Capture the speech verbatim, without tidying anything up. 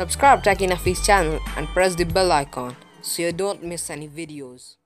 Subscribe Techy Nafiz channel and press the bell icon so you don't miss any videos.